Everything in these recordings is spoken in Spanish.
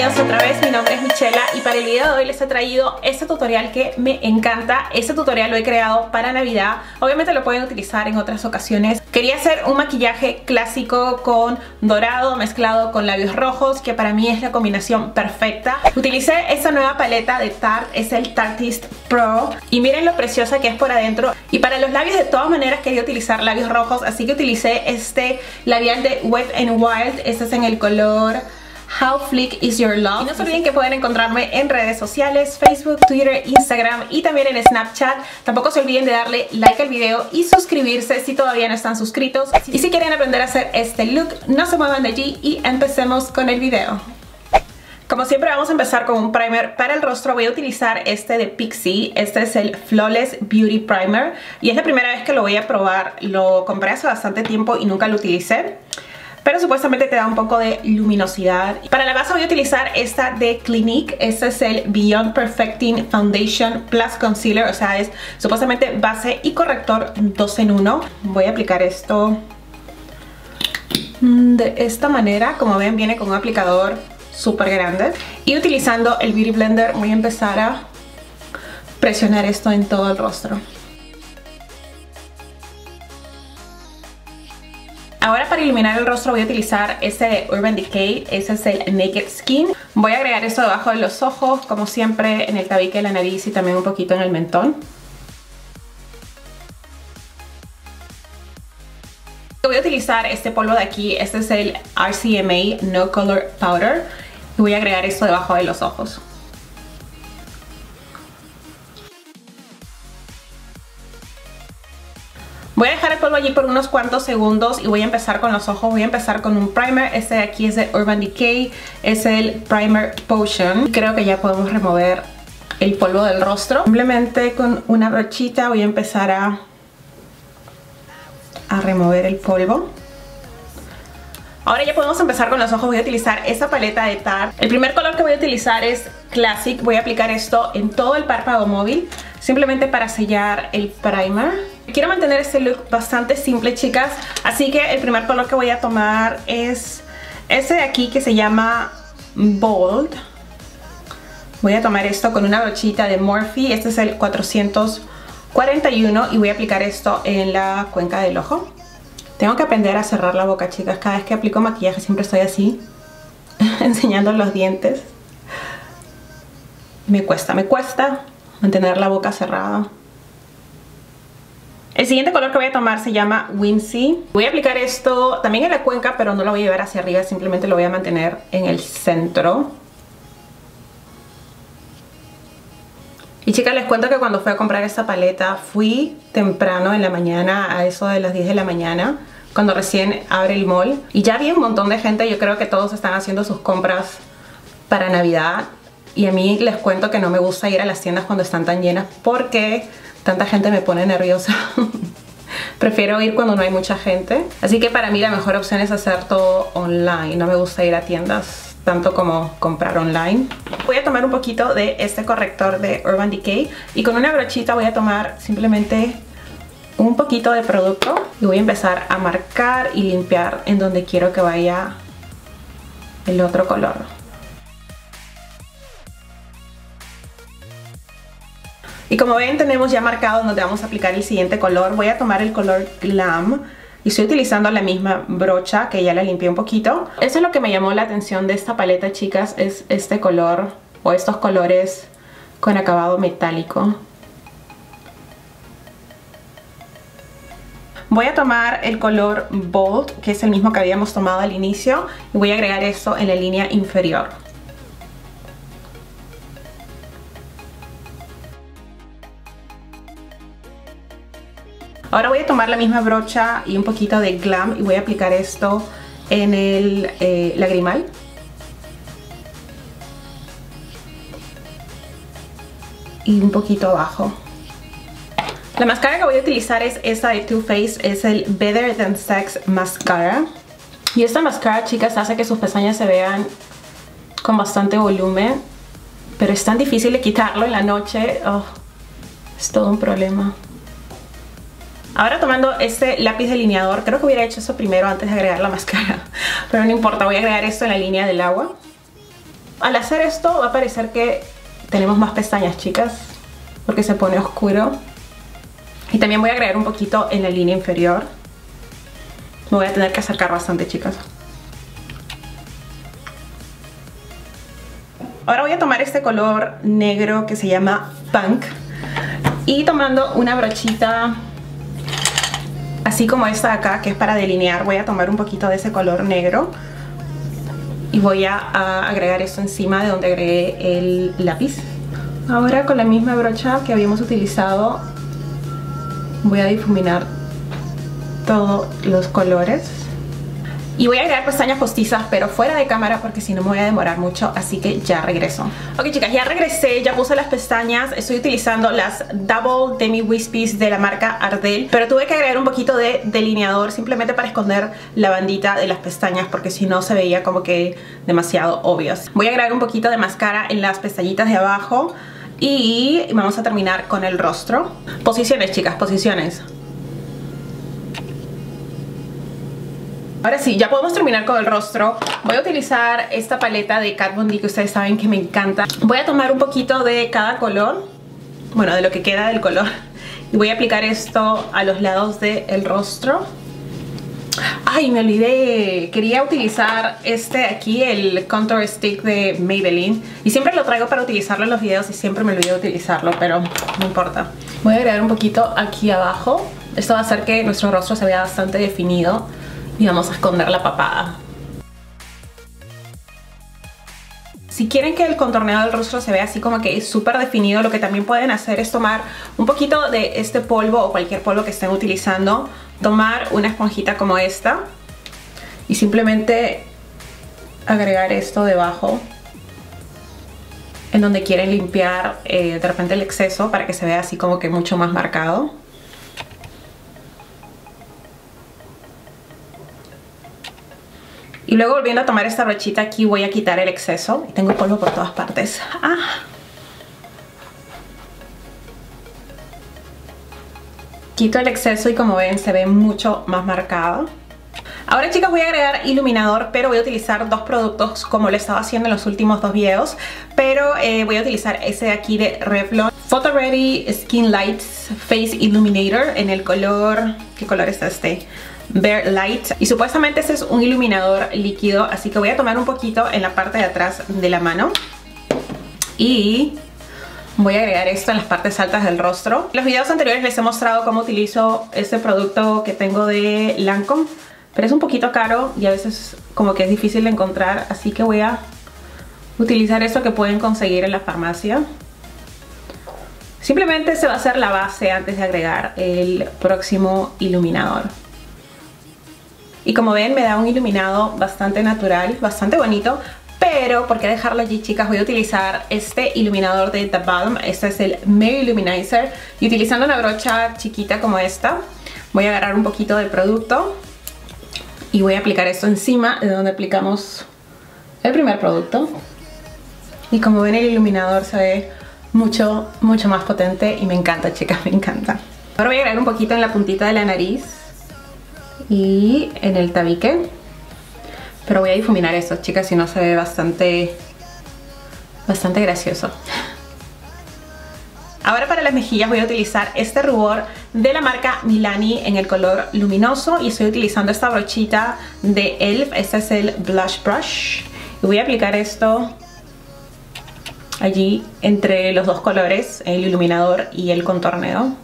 bienvenidos otra vez, mi nombre es Michela y para el video de hoy les he traído este tutorial que me encanta. Este tutorial lo he creado para Navidad, obviamente lo pueden utilizar en otras ocasiones. Quería hacer un maquillaje clásico con dorado mezclado con labios rojos, que para mí es la combinación perfecta. Utilicé esta nueva paleta de Tarte, es el Tarteist Pro, y miren lo preciosa que es por adentro. Y para los labios de todas maneras quería utilizar labios rojos, así que utilicé este labial de Wet n Wild, este es en el color How Flick Is Your Love. Y no se olviden que pueden encontrarme en redes sociales, Facebook, Twitter, Instagram y también en Snapchat. Tampoco se olviden de darle like al video y suscribirse si todavía no están suscritos. Y si quieren aprender a hacer este look, no se muevan de allí y empecemos con el video. Como siempre vamos a empezar con un primer para el rostro. Voy a utilizar este de Pixi, este es el Flawless Beauty Primer y es la primera vez que lo voy a probar. Lo compré hace bastante tiempo y nunca lo utilicé, pero supuestamente te da un poco de luminosidad. Para la base voy a utilizar esta de Clinique, este es el Beyond Perfecting Foundation Plus Concealer, o sea es supuestamente base y corrector 2 en 1. Voy a aplicar esto de esta manera, como ven viene con un aplicador súper grande. Y utilizando el Beauty Blender voy a empezar a presionar esto en todo el rostro. Ahora para iluminar el rostro voy a utilizar este de Urban Decay, ese es el Naked Skin. Voy a agregar esto debajo de los ojos, como siempre en el tabique de la nariz y también un poquito en el mentón. Voy a utilizar este polvo de aquí, este es el RCMA No Color Powder y voy a agregar esto debajo de los ojos. Voy a dejar el polvo allí por unos cuantos segundos y voy a empezar con los ojos. Voy a empezar con un primer, este de aquí es de Urban Decay, es el Primer Potion. Creo que ya podemos remover el polvo del rostro. Simplemente con una brochita voy a empezar a remover el polvo. Ahora ya podemos empezar con los ojos. Voy a utilizar esta paleta de Tarte. El primer color que voy a utilizar es Classic. Voy a aplicar esto en todo el párpado móvil, simplemente para sellar el primer. Quiero mantener este look bastante simple, chicas, así que el primer color que voy a tomar es este de aquí que se llama Bold. Voy a tomar esto con una brochita de Morphe, este es el 441 y voy a aplicar esto en la cuenca del ojo. Tengo que aprender a cerrar la boca, chicas, cada vez que aplico maquillaje siempre estoy así, enseñando los dientes. Me cuesta mantener la boca cerrada. El siguiente color que voy a tomar se llama Whimsy. Voy a aplicar esto también en la cuenca, pero no lo voy a llevar hacia arriba, simplemente lo voy a mantener en el centro. Y chicas, les cuento que cuando fui a comprar esta paleta, fui temprano en la mañana, a eso de las 10 de la mañana, cuando recién abre el mall. Y ya había un montón de gente, yo creo que todos están haciendo sus compras para Navidad. Y a mí les cuento que no me gusta ir a las tiendas cuando están tan llenas porque tanta gente me pone nerviosa. Prefiero ir cuando no hay mucha gente. Así que para mí la mejor opción es hacer todo online. No me gusta ir a tiendas tanto como comprar online. Voy a tomar un poquito de este corrector de Urban Decay y con una brochita voy a tomar simplemente un poquito de producto y voy a empezar a marcar y limpiar en donde quiero que vaya el otro color. Y como ven tenemos ya marcado donde vamos a aplicar el siguiente color. Voy a tomar el color Glam y estoy utilizando la misma brocha que ya la limpié un poquito. Eso es lo que me llamó la atención de esta paleta, chicas, es este color o estos colores con acabado metálico. Voy a tomar el color Bold, que es el mismo que habíamos tomado al inicio, y voy a agregar esto en la línea inferior. Ahora voy a tomar la misma brocha y un poquito de Glam y voy a aplicar esto en el lagrimal. Y un poquito abajo. La mascara que voy a utilizar es esta de Too Faced, es el Better Than Sex Mascara. Y esta mascara, chicas, hace que sus pestañas se vean con bastante volumen. Pero es tan difícil de quitarlo en la noche. Oh, es todo un problema. Ahora tomando este lápiz delineador, creo que hubiera hecho eso primero antes de agregar la máscara, pero no importa, voy a agregar esto en la línea del agua. Al hacer esto va a parecer que tenemos más pestañas, chicas, porque se pone oscuro. Y también voy a agregar un poquito en la línea inferior. Me voy a tener que acercar bastante, chicas. Ahora voy a tomar este color negro que se llama Punk. Y tomando una brochita así como esta de acá, que es para delinear, voy a tomar un poquito de ese color negro. Y voy a agregar esto encima de donde agregué el lápiz. Ahora con la misma brocha que habíamos utilizado voy a difuminar todos los colores. Y voy a agregar pestañas postizas, pero fuera de cámara, porque si no me voy a demorar mucho. Así que ya regreso. Ok, chicas, ya regresé, ya puse las pestañas. Estoy utilizando las Double Demi Wispies de la marca Ardell, pero tuve que agregar un poquito de delineador simplemente para esconder la bandita de las pestañas, porque si no se veía como que demasiado obvias. Voy a agregar un poquito de mascara en las pestañitas de abajo. Y vamos a terminar con el rostro. Posiciones, chicas, posiciones. Ahora sí, ya podemos terminar con el rostro. Voy a utilizar esta paleta de Kat Von D que ustedes saben que me encanta. Voy a tomar un poquito de cada color, bueno, de lo que queda del color, y voy a aplicar esto a los lados del rostro. Ay, me olvidé, quería utilizar este de aquí, el Contour Stick de Maybelline, y siempre lo traigo para utilizarlo en los videos y siempre me olvido utilizarlo, pero no importa. Voy a agregar un poquito aquí abajo. Esto va a hacer que nuestro rostro se vea bastante definido. Y vamos a esconder la papada. Si quieren que el contorneado del rostro se vea así como que súper definido, lo que también pueden hacer es tomar un poquito de este polvo o cualquier polvo que estén utilizando, tomar una esponjita como esta y simplemente agregar esto debajo en donde quieren limpiar de repente el exceso para que se vea así como que mucho más marcado. Y luego volviendo a tomar esta brochita aquí voy a quitar el exceso. Y tengo polvo por todas partes. ¡Ah! Quito el exceso y como ven se ve mucho más marcado. Ahora, chicas, voy a agregar iluminador, pero voy a utilizar dos productos como lo estaba haciendo en los últimos dos videos. Pero voy a utilizar ese de aquí de Revlon. Photo Ready Skin Lights Face Illuminator en el color... ¿Qué color es este? Bare Light, y supuestamente este es un iluminador líquido, así que voy a tomar un poquito en la parte de atrás de la mano y voy a agregar esto en las partes altas del rostro. En los videos anteriores les he mostrado cómo utilizo este producto que tengo de Lancome, pero es un poquito caro y a veces como que es difícil de encontrar, así que voy a utilizar esto que pueden conseguir en la farmacia. Simplemente se va a hacer la base antes de agregar el próximo iluminador. Y como ven me da un iluminado bastante natural, bastante bonito. Pero por qué dejarlo allí, chicas, voy a utilizar este iluminador de The Balm. Este es el May Illuminizer. Y utilizando una brocha chiquita como esta, voy a agarrar un poquito de producto y voy a aplicar esto encima de donde aplicamos el primer producto. Y como ven el iluminador se ve mucho más potente y me encanta, chicas, me encanta. Ahora voy a agregar un poquito en la puntita de la nariz y en el tabique, pero voy a difuminar esto, chicas, si no se ve bastante gracioso. Ahora para las mejillas voy a utilizar este rubor de la marca Milani en el color luminoso y estoy utilizando esta brochita de ELF. Este es el Blush Brush y voy a aplicar esto allí entre los dos colores, el iluminador y el contorneo.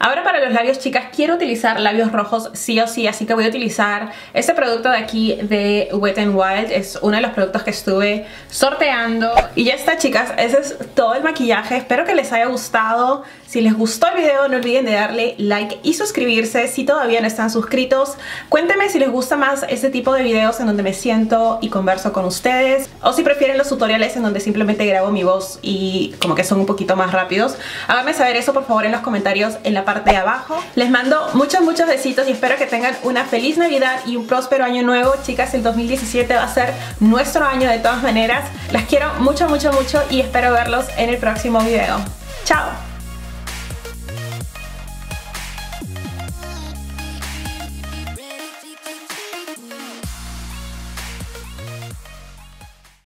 Ahora para los labios, chicas, quiero utilizar labios rojos sí o sí, así que voy a utilizar este producto de aquí de Wet n Wild. Es uno de los productos que estuve sorteando. Y ya está, chicas, ese es todo el maquillaje. Espero que les haya gustado. Si les gustó el video no olviden de darle like y suscribirse si todavía no están suscritos. Cuéntenme si les gusta más este tipo de videos en donde me siento y converso con ustedes, o si prefieren los tutoriales en donde simplemente grabo mi voz y como que son un poquito más rápidos. Háganme saber eso por favor en los comentarios en la parte de abajo. Les mando muchos besitos y espero que tengan una feliz Navidad y un próspero año nuevo. Chicas, el 2017 va a ser nuestro año de todas maneras. Las quiero mucho y espero verlos en el próximo video. ¡Chao!